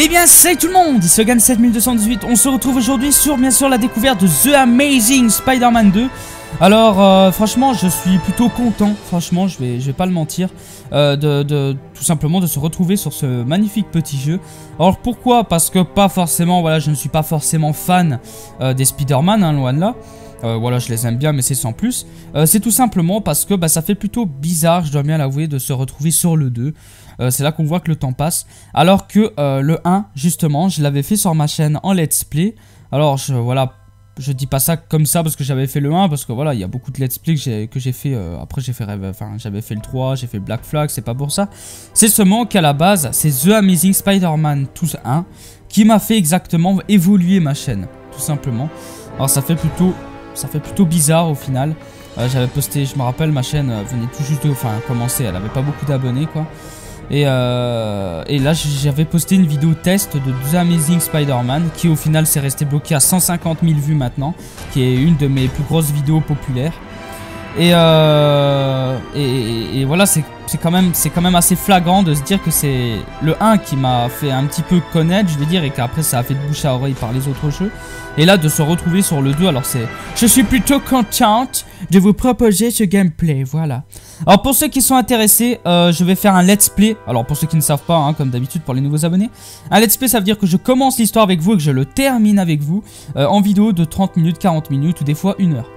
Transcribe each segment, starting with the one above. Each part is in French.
Et bien salut tout le monde, ici Logan7218, on se retrouve aujourd'hui sur bien sûr la découverte de The Amazing Spider-Man 2. Alors franchement je suis plutôt content, franchement je vais pas le mentir, tout simplement de se retrouver sur ce magnifique petit jeu. Alors pourquoi? Parce que pas forcément, voilà, je ne suis pas forcément fan des Spider-Man, hein, loin de là. Voilà, je les aime bien mais c'est sans plus. C'est tout simplement parce que bah, ça fait plutôt bizarre, je dois bien l'avouer, de se retrouver sur le 2. C'est là qu'on voit que le temps passe. Alors que le 1, justement, je l'avais fait sur ma chaîne en let's play. Alors voilà, je dis pas ça comme ça parce que j'avais fait le 1, parce que voilà, il y a beaucoup de let's play que j'ai fait. Après j'ai fait, enfin j'avais fait le 3, j'ai fait Black Flag, c'est pas pour ça. C'est seulement qu'à la base, c'est The Amazing Spider-Man 1 qui m'a fait exactement évoluer ma chaîne, tout simplement. Alors ça fait plutôt bizarre au final. J'avais posté, je me rappelle, ma chaîne venait tout juste de commencer, elle avait pas beaucoup d'abonnés quoi. Et là j'avais posté une vidéo test de The Amazing Spider-Man qui au final s'est resté bloqué à 150 000 vues maintenant, qui est une de mes plus grosses vidéos populaires. Et voilà, c'est quand même assez flagrant de se dire que c'est le 1 qui m'a fait un petit peu connaître, je vais dire, et qu'après ça a fait de bouche à oreille par les autres jeux. Et là, de se retrouver sur le 2, alors c'est... Je suis plutôt contente de vous proposer ce gameplay, voilà. Alors pour ceux qui sont intéressés, je vais faire un let's play. Alors pour ceux qui ne savent pas, hein, comme d'habitude pour les nouveaux abonnés, un let's play ça veut dire que je commence l'histoire avec vous et que je le termine avec vous en vidéo de 30 minutes, 40 minutes ou des fois 1 heure.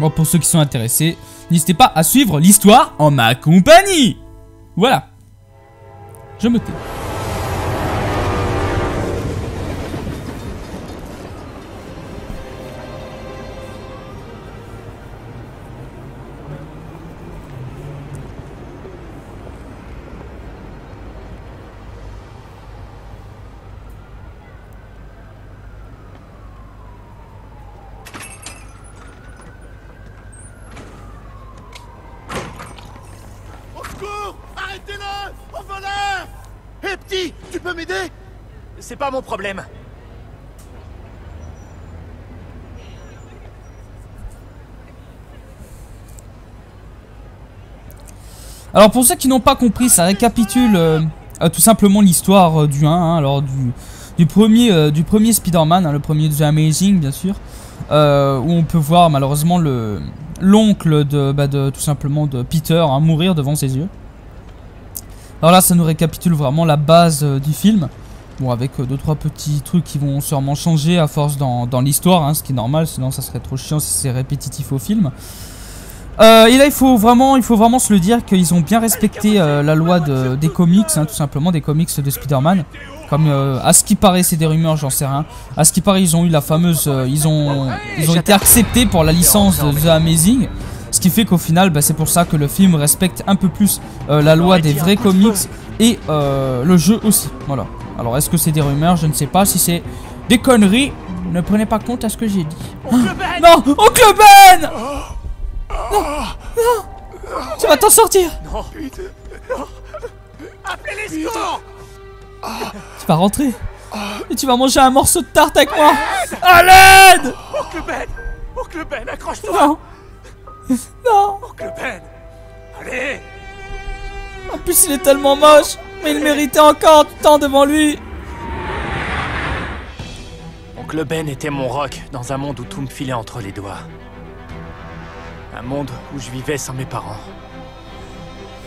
Bon, pour ceux qui sont intéressés, n'hésitez pas à suivre l'histoire en ma compagnie. Voilà. Je me tais. C'est pas mon problème. Alors pour ceux qui n'ont pas compris, ça récapitule tout simplement l'histoire du 1, hein, alors du premier Spider-Man, hein, le premier de The Amazing bien sûr, où on peut voir malheureusement l'oncle de tout simplement de Peter, hein, mourir devant ses yeux. Alors là ça nous récapitule vraiment la base du film. Bon, avec 2-3 petits trucs qui vont sûrement changer à force dans l'histoire, hein, ce qui est normal, sinon ça serait trop chiant si c'est répétitif au film. Et là il faut vraiment se le dire qu'ils ont bien respecté la loi des comics, hein, tout simplement, des comics de Spider-Man. Comme à ce qui paraît, c'est des rumeurs, j'en sais rien. À ce qui paraît, ils ont eu la fameuse, ils ont été acceptés pour la licence de The Amazing. Ce qui fait qu'au final, bah, c'est pour ça que le film respecte un peu plus la loi des vrais comics et le jeu aussi. Voilà. Alors, est-ce que c'est des rumeurs? Je ne sais pas. Si c'est des conneries, ne prenez pas compte à ce que j'ai dit. Oncle Ben! Non! Oncle Ben! Non! Non! Tu vas t'en sortir! Non! Putain! Appelez les secours! Tu vas rentrer. Et tu vas manger un morceau de tarte avec moi. À l'aide! Oncle Ben! Oncle Ben, accroche-toi! Non! Non! Oncle Ben! Allez! En plus, il est tellement moche! Mais il méritait encore du temps devant lui. Oncle Ben était mon rock dans un monde où tout me filait entre les doigts. Un monde où je vivais sans mes parents.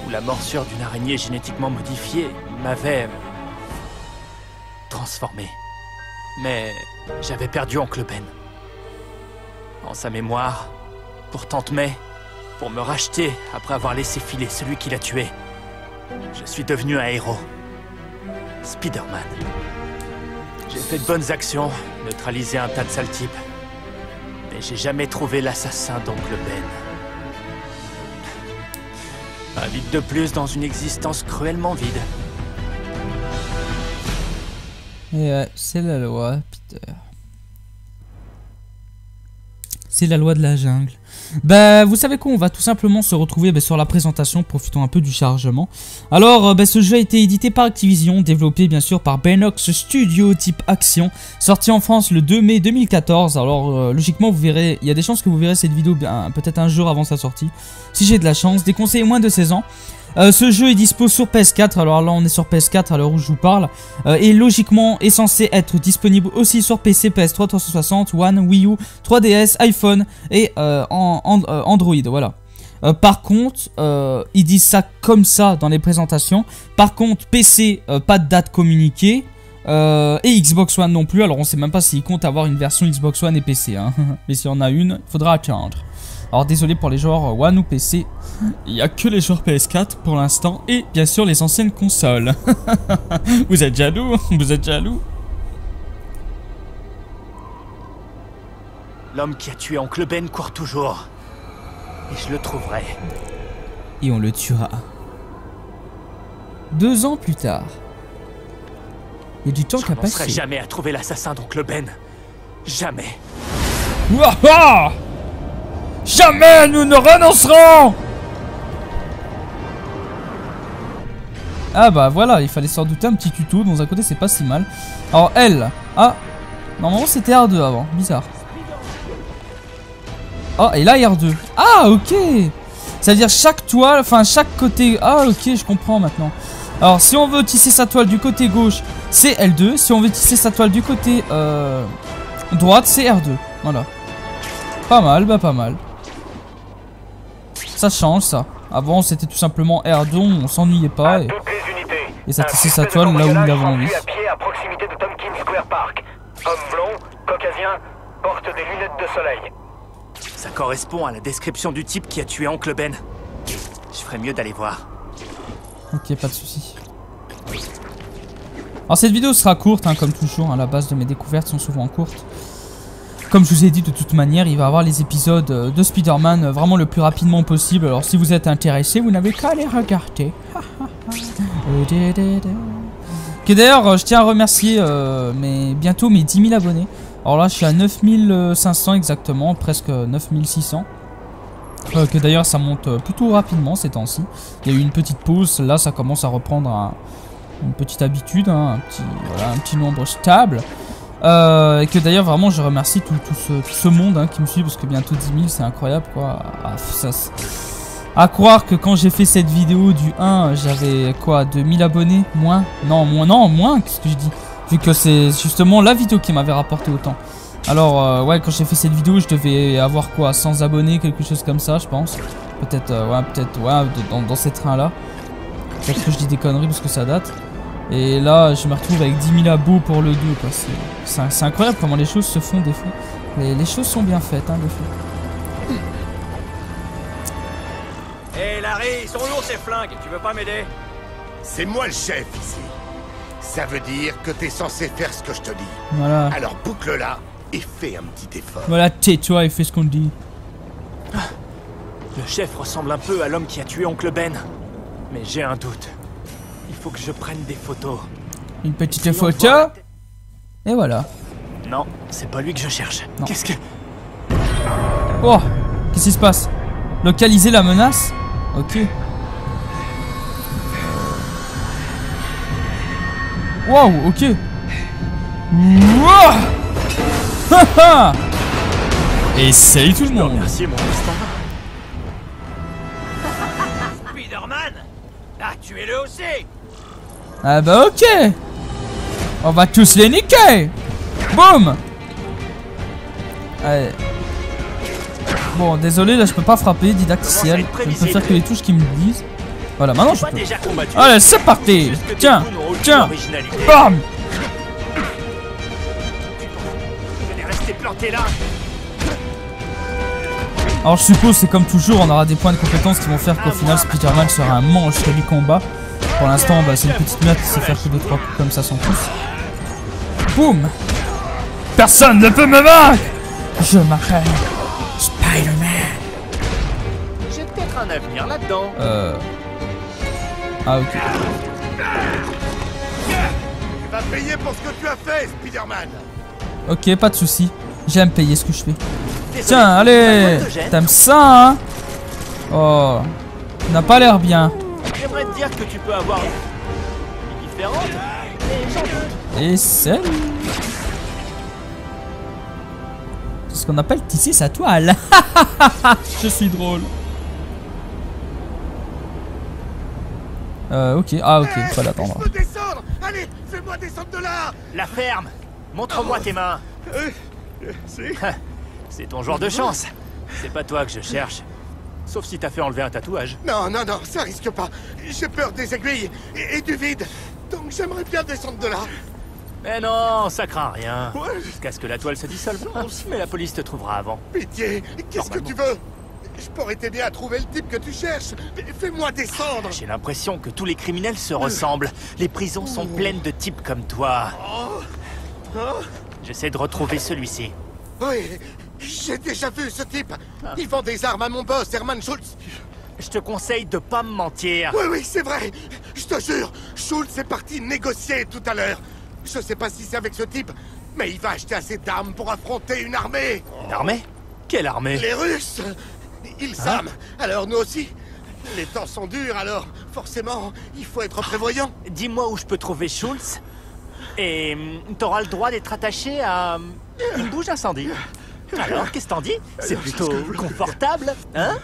Où la morsure d'une araignée génétiquement modifiée m'avait... transformé. Mais j'avais perdu Oncle Ben. En sa mémoire, pour Tante May, pour me racheter après avoir laissé filer celui qui l'a tué. Je suis devenu un héros. Spider-Man. J'ai fait de bonnes actions, neutralisé un tas de sales types. Mais j'ai jamais trouvé l'assassin d'Oncle Ben. Un vide de plus dans une existence cruellement vide. Et c'est la loi, Peter. C'est la loi de la jungle. Bah, vous savez quoi, on va tout simplement se retrouver sur la présentation, profitons un peu du chargement. Alors, ce jeu a été édité par Activision, développé bien sûr par Beenox Studio type action, sorti en France le 2 mai 2014. Alors, logiquement, vous verrez, il y a des chances que vous verrez cette vidéo peut-être un jour avant sa sortie. Si j'ai de la chance, déconseillé moins de 16 ans. Ce jeu est dispo sur PS4, alors là on est sur PS4 à l'heure où je vous parle, et logiquement est censé être disponible aussi sur PC, PS3, 360, One, Wii U, 3DS, iPhone et Android, voilà. Par contre, ils disent ça comme ça dans les présentations. Par contre, PC, pas de date communiquée. Et Xbox One non plus. Alors on sait même pas s'ils comptent avoir une version Xbox One et PC, hein. Mais s'il y en a une, il faudra attendre. Alors désolé pour les joueurs One ou PC, il n'y a que les joueurs PS4 pour l'instant. Et bien sûr les anciennes consoles. Vous êtes jaloux? Vous êtes jaloux? L'homme qui a tué Oncle Ben court toujours. Et je le trouverai. Et on le tuera. 2 ans plus tard. Il y a du temps qui a passé. Je ne penserai jamais à trouver l'assassin d'Oncle Ben. Jamais. Ouah! Jamais nous ne renoncerons! Ah bah voilà, il fallait s'en douter, un petit tuto. Dans un côté, c'est pas si mal. Alors elle. Ah. Normalement, c'était R2 avant. Bizarre. Oh, et là R2. Ah, ok. Ça veut dire chaque toile, enfin chaque côté. Ah, ok, je comprends maintenant. Alors, si on veut tisser sa toile du côté gauche, c'est L2. Si on veut tisser sa toile du côté droite, c'est R2. Voilà. Pas mal, bah pas mal. Ça change, ça. Avant, c'était tout simplement R2, on s'ennuyait pas. Et ça tissait sa toile là où il l'avait envie. Ça correspond à la description du type qui a tué Oncle Ben. Je ferais mieux d'aller voir. Ok, pas de soucis. Alors cette vidéo sera courte, hein, comme toujours, hein, la base de mes découvertes sont souvent courtes. Comme je vous ai dit, de toute manière, il va y avoir les épisodes de Spider-Man vraiment le plus rapidement possible. Alors si vous êtes intéressé, vous n'avez qu'à les regarder. Et d'ailleurs, je tiens à remercier bientôt mes 10 000 abonnés. Alors là, je suis à 9500 exactement, presque 9600. Que d'ailleurs, ça monte plutôt rapidement ces temps-ci. Il y a eu une petite pause, là, ça commence à reprendre une petite habitude, hein, voilà, un petit nombre stable. Et que d'ailleurs, vraiment, je remercie tout ce monde, hein, qui me suit, parce que bientôt 10 000, c'est incroyable, quoi. Ah, ça, à croire que quand j'ai fait cette vidéo du 1, j'avais quoi, 2000 abonnés? Moins? Non, moins, non, moins, qu'est-ce que je dis? Vu que c'est justement la vidéo qui m'avait rapporté autant. Alors ouais, quand j'ai fait cette vidéo, je devais avoir quoi, 100 abonnés, quelque chose comme ça, je pense. Peut-être dans ces trains là. Peut-être que je dis des conneries parce que ça date. Et là je me retrouve avec 10 000 abos pour le 2, quoi. C'est incroyable comment les choses se font des fois. Les choses sont bien faites, hein, des fois. Hé, Larry, ils sont lourds ces flingues, tu veux pas m'aider? C'est moi le chef ici. Ça veut dire que t'es censé faire ce que je te dis. Voilà. Alors boucle-la et fais un petit effort. Voilà, tais-toi et fais ce qu'on te dit. Le chef ressemble un peu à l'homme qui a tué Oncle Ben. Mais j'ai un doute. Il faut que je prenne des photos. Une petite photo. Et voilà. Non, c'est pas lui que je cherche. Qu'est-ce que... Oh, qu'est-ce qui se passe? Localiser la menace? Ok. Wow, ok. Wouah. Et salut tout le monde. Merci mon instant. Spider-Man. Ah, tuez-le aussi. Ah bah ok. On va tous les niquer. Boum. Allez. Bon, désolé, là je peux pas frapper didacticiel. Je ne peux faire que les touches qui me disent. Voilà, maintenant je peux. Allez, c'est parti. Tiens, tiens. Bam. Alors je suppose, c'est comme toujours, on aura des points de compétence qui vont faire qu'au final Spider-Man sera un manche du combat. Pour l'instant, bah, c'est une petite merde qui sait faire que 2-3 coups comme ça sans plus. Boum. Personne ne peut me vaincre. Je m'appelle Spider-Man. Un avenir là-dedans. Ah, ok. Tu vas payer pour ce que tu as fait, Spider-Man. Ok, pas de soucis. J'aime payer ce que je fais. Désolé. Tiens, allez. T'aimes ça, hein? Oh. N'a pas l'air bien. J'aimerais te dire que tu peux avoir une différente. Et c'est... C'est ce qu'on appelle tisser sa toile. Je suis drôle. Ok, ah ok, il fallait attendre. Je peux descendre. Allez, fais-moi descendre de là. La ferme. Montre-moi tes mains. C'est ton genre de chance. C'est pas toi que je cherche. Sauf si t'as fait enlever un tatouage. Non, non, non, ça risque pas. J'ai peur des aiguilles et du vide. Donc j'aimerais bien descendre de là. Mais non, ça craint rien. Ouais. Jusqu'à ce que la toile se dissolve. Mais la police te trouvera avant. Pitié, qu'est-ce que tu veux? Je pourrais t'aider à trouver le type que tu cherches. Fais-moi descendre. J'ai l'impression que tous les criminels se ressemblent. Les prisons sont pleines de types comme toi. J'essaie de retrouver celui-ci. Oui, j'ai déjà vu ce type. Il vend des armes à mon boss, Herman Schultz. Je te conseille de pas me mentir. Oui, oui, c'est vrai. Je te jure, Schultz est parti négocier tout à l'heure. Je sais pas si c'est avec ce type, mais il va acheter assez d'armes pour affronter une armée. Une armée? Quelle armée? Les Russes. Ils s'arment, alors nous aussi. Les temps sont durs, alors forcément, il faut être prévoyant. Dis-moi où je peux trouver Schultz, et t'auras le droit d'être attaché à une bouche incendie. Alors, qu'est-ce que t'en dis? C'est plutôt confortable, hein?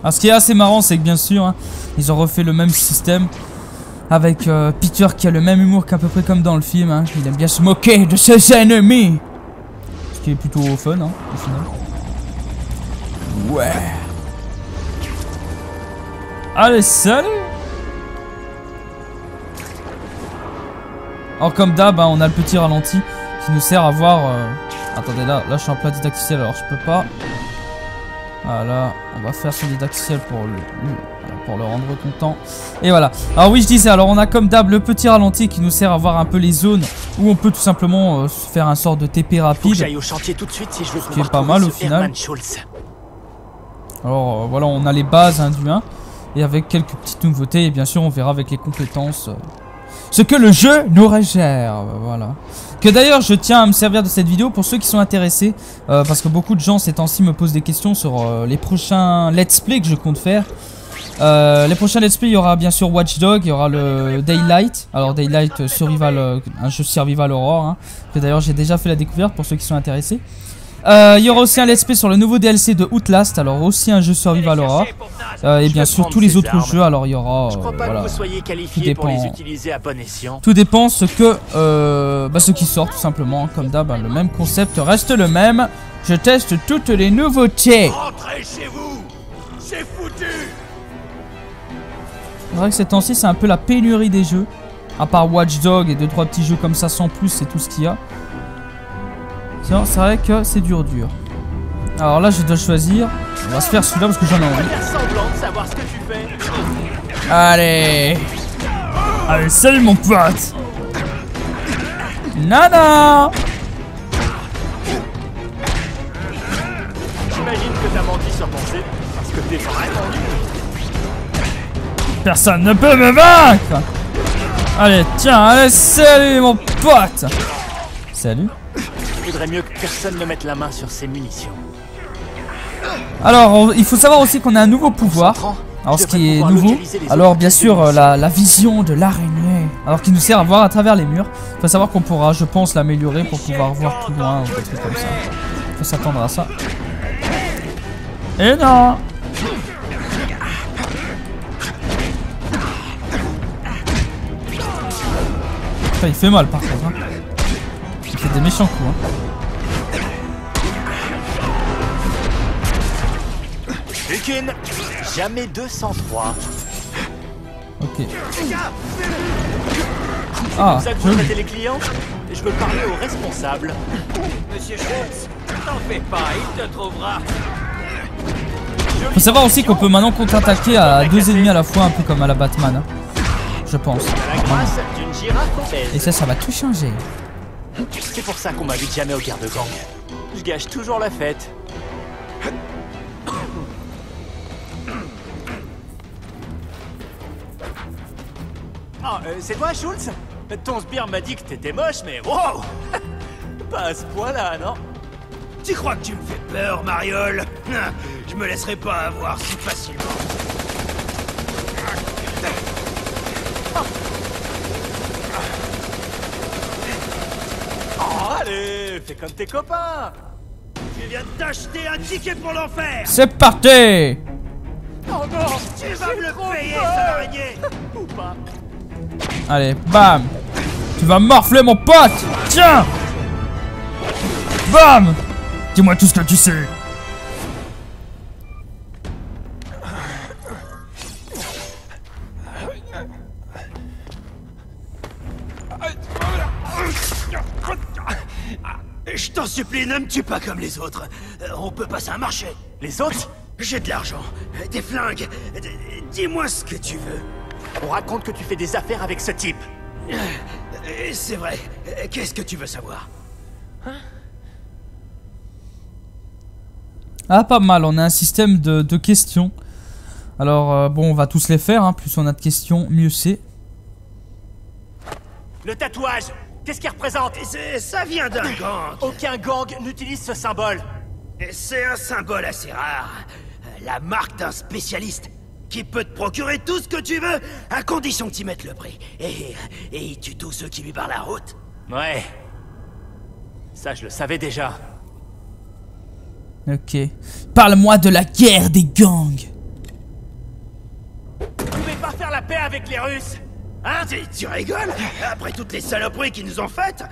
Alors, ce qui est assez marrant, c'est que bien sûr, hein, ils ont refait le même système. Avec Peter qui a le même humour qu'à peu près comme dans le film. Hein. Il aime bien se moquer de ses ennemis. Ce qui est plutôt fun, hein, au final. Ouais. Allez, salut. Alors comme d'hab, hein, on a le petit ralenti qui nous sert à voir... Attendez, là je suis en plein didacticiel, alors je peux pas... Voilà, on va faire ce didacticiel pour le rendre content. Et voilà. Alors oui, je disais, alors on a comme d'hab le petit ralenti qui nous sert à voir un peu les zones où on peut tout simplement faire un sort de TP rapide. J'aille au chantier tout de suite si je veux. Ce qui est pas mal au final. Alors voilà, on a les bases hein, du 1 et avec quelques petites nouveautés et bien sûr on verra avec les compétences ce que le jeu nous réserve. Voilà. Que d'ailleurs je tiens à me servir de cette vidéo pour ceux qui sont intéressés parce que beaucoup de gens ces temps-ci me posent des questions sur les prochains let's play que je compte faire. Les prochains let's play, il y aura bien sûr Watchdog, il y aura le Daylight. Alors Daylight, survival, un jeu survival horror, hein, que d'ailleurs j'ai déjà fait la découverte pour ceux qui sont intéressés. Il y aura aussi un let's play sur le nouveau DLC de Outlast, alors aussi un jeu survival horror. Et bien sûr tous les autres jeux, alors il y aura... voilà, tout dépend, ce que... ce qui sort tout simplement, comme d'hab, le même concept reste le même. Je teste toutes les nouveautés. Rentrez chez vous, c'est foutu. C'est vrai que ces temps-ci, c'est un peu la pénurie des jeux. À part Watchdog et 2-3 petits jeux comme ça sans plus, c'est tout ce qu'il y a. C'est vrai que c'est dur. Alors là, je dois choisir. On va se faire celui-là parce que j'en ai envie. Allez. Allez, salut mon pote. Nana. J'imagine que t'as menti sur ton jeu parce que t'es vraiment nul. Personne ne peut me vaincre. Allez, tiens, allez, salut mon pote. Salut. Il faudrait mieux que personne ne mette la main sur ses munitions. Alors, il faut savoir aussi qu'on a un nouveau pouvoir. Alors, ce qui est nouveau. Alors, bien sûr, la vision de l'araignée. Alors, qui nous sert à voir à travers les murs. Faut savoir qu'on pourra, je pense, l'améliorer pour pouvoir voir plus loin ou des trucs comme ça. Faut s'attendre à ça. Et non. Il fait mal par contre hein. Il fait des méchants coups hein. Une, jamais 203. Ok. Ah, vous accompagnez les clients. Je veux parler au responsable. Monsieur Schultz, t'en fais pas, il te trouvera. Faut savoir aussi qu'on peut maintenant contre-attaquer à deux ennemis à la fois, un peu comme à la Batman hein. Je pense. Et ça va tout changer. C'est pour ça qu'on m'invite jamais aux guerres de gang. Je gâche toujours la fête. C'est toi, Schultz? Ton sbire m'a dit que t'étais moche, mais wow! Pas à ce point-là, non? Tu crois que tu me fais peur, Mariole? Je me laisserai pas avoir si facilement. Allez, fais comme tes copains. Tu viens d'acheter un ticket pour l'enfer. C'est parti. Oh non, tu vas me le payer, ça araignée. Ou pas. Allez, bam. Tu vas morfler, mon pote. Tiens. Bam. Dis-moi tout ce que tu sais. Je t'en supplie, ne me tue pas comme les autres. On peut passer un marché. Les autres? J'ai de l'argent, des flingues. Dis-moi ce que tu veux. On raconte que tu fais des affaires avec ce type. C'est vrai. Qu'est-ce que tu veux savoir? Hein? Ah, pas mal. On a un système de questions. Alors, bon, on va tous les faire. Hein. Plus on a de questions, mieux c'est. Le tatouage! Qu'est-ce qu'il représente? Ça vient d'un gang. Aucun gang n'utilise ce symbole. C'est un symbole assez rare. La marque d'un spécialiste qui peut te procurer tout ce que tu veux à condition que tu mettes le prix. Et il tue tous ceux qui lui barrent la route. Ouais. Ça, je le savais déjà. Ok. Parle-moi de la guerre des gangs. Vous pouvez pas faire la paix avec les Russes. Hein, tu rigoles? Après toutes les saloperies qu'ils nous ont faites,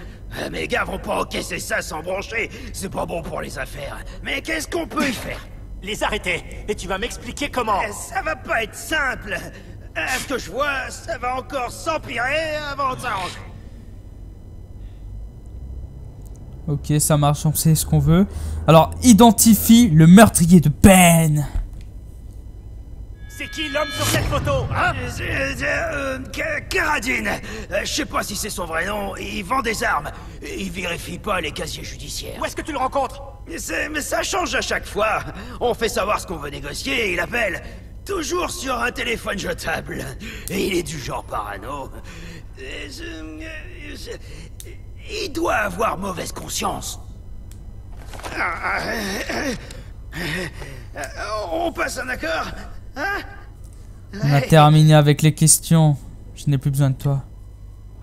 mes gars vont pas encaisser ça sans broncher. C'est pas bon pour les affaires. Mais qu'est-ce qu'on peut y faire? Les arrêter. Et tu vas m'expliquer comment. Ça va pas être simple. À ce que je vois, ça va encore s'empirer avant de s'arranger. Ok, ça marche, on sait ce qu'on veut. Alors, identifie le meurtrier de Ben. C'est qui l'homme sur cette photo, hein? Karadin. Je sais pas si c'est son vrai nom. Il vend des armes. Il vérifie pas les casiers judiciaires. Où est-ce que tu le rencontres? Mais ça change à chaque fois. On fait savoir ce qu'on veut négocier et il appelle. Toujours sur un téléphone jetable. Et il est du genre parano. Il doit avoir mauvaise conscience. On passe un accord? On a terminé avec les questions. Je n'ai plus besoin de toi.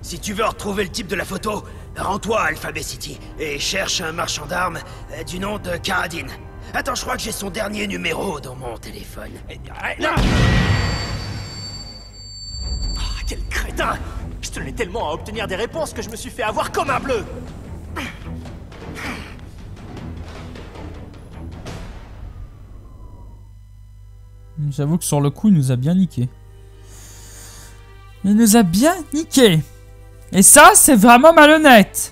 Si tu veux retrouver le type de la photo, rends-toi à Alphabet City et cherche un marchand d'armes du nom de Karadin. Attends, je crois que j'ai son dernier numéro dans mon téléphone. Non, oh, quel crétin! Je tenais tellement à obtenir des réponses que je me suis fait avoir comme un bleu. J'avoue que sur le coup, il nous a bien niqué. Il nous a bien niqué. Et ça, c'est vraiment malhonnête.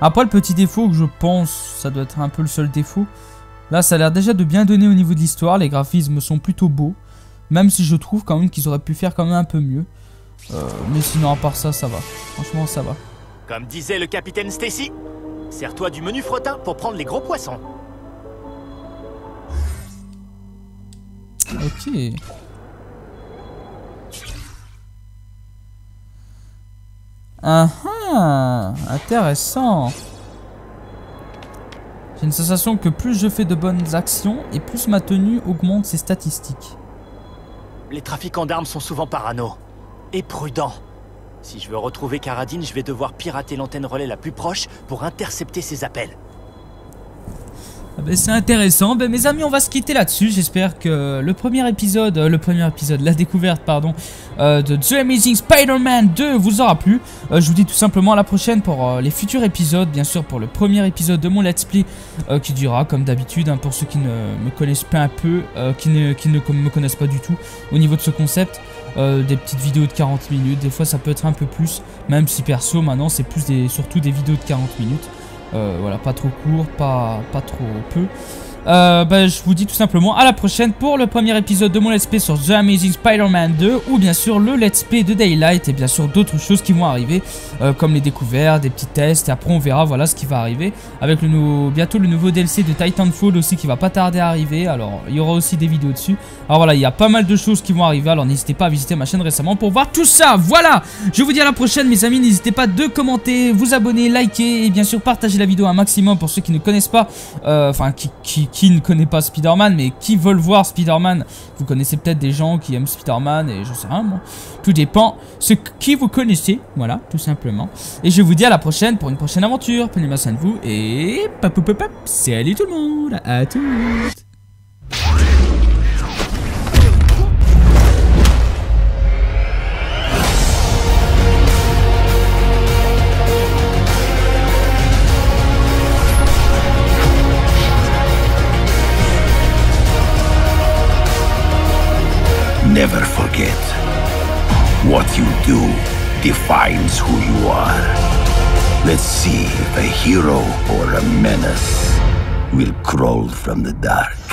Après, le petit défaut que je pense, ça doit être un peu le seul défaut. Là, ça a l'air déjà de bien donner au niveau de l'histoire. Les graphismes sont plutôt beaux. Même si je trouve quand même qu'ils auraient pu faire quand même un peu mieux. Mais sinon, à part ça, ça va. Franchement, ça va. Comme disait le capitaine Stacy, sers-toi du menu fretin pour prendre les gros poissons. Ok. Ah ah, intéressant. J'ai une sensation que plus je fais de bonnes actions et plus ma tenue augmente ses statistiques. Les trafiquants d'armes sont souvent parano et prudents. Si je veux retrouver Karadin, je vais devoir pirater l'antenne relais la plus proche pour intercepter ses appels. Ah ben c'est intéressant. Ben mes amis, on va se quitter là-dessus. J'espère que la découverte, pardon, de The Amazing Spider-Man 2 vous aura plu. Je vous dis tout simplement à la prochaine pour les futurs épisodes. Bien sûr, pour le premier épisode de mon Let's Play qui durera, comme d'habitude, hein, pour ceux qui ne me connaissent pas un peu, qui ne me connaissent pas du tout au niveau de ce concept. Des petites vidéos de 40 minutes. Des fois, ça peut être un peu plus, même si perso, maintenant, c'est plus surtout des vidéos de 40 minutes. Voilà, pas trop court, pas trop peu. je vous dis tout simplement à la prochaine pour le premier épisode de mon let's play sur The Amazing Spider-Man 2, ou bien sûr le let's play de Daylight, et bien sûr d'autres choses qui vont arriver, comme les découvertes, des petits tests, et après on verra voilà ce qui va arriver avec le nouveau, bientôt le nouveau DLC de Titanfall aussi qui va pas tarder à arriver. Alors il y aura aussi des vidéos dessus. Alors voilà, il y a pas mal de choses qui vont arriver, alors n'hésitez pas à visiter ma chaîne récemment pour voir tout ça. Voilà, je vous dis à la prochaine mes amis, n'hésitez pas de commenter, vous abonner, liker et bien sûr partager la vidéo un maximum pour ceux qui ne connaissent pas, enfin qui ne connaît pas Spider-Man mais qui veulent voir Spider-Man. Vous connaissez peut-être des gens qui aiment Spider-Man et je sais rien moi, tout dépend ce qui vous connaissez, voilà tout simplement. Et je vous dis à la prochaine pour une prochaine aventure, prenez bien soin de vous et papopopop, salut tout le monde, à tous. Never forget, what you do defines who you are. Let's see if a hero or a menace will crawl from the dark.